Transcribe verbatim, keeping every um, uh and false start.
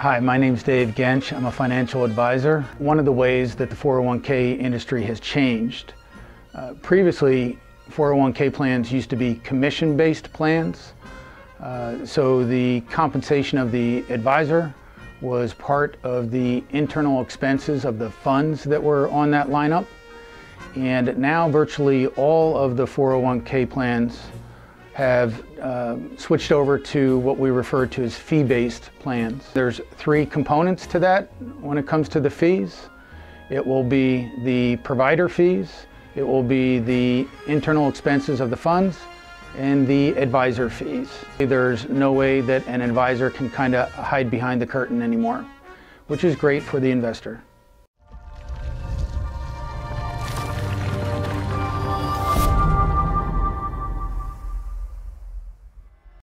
Hi, my name's Dave Gensch. I'm a financial advisor. One of the ways that the four oh one K industry has changed. Uh, previously, four oh one K plans used to be commission-based plans. Uh, so the compensation of the advisor was part of the internal expenses of the funds that were on that lineup. And now virtually all of the four oh one K plans have uh, switched over to what we refer to as fee-based plans. There's three components to that when it comes to the fees. It will be the provider fees, it will be the internal expenses of the funds, and the advisor fees. There's no way that an advisor can kind of hide behind the curtain anymore, which is great for the investor.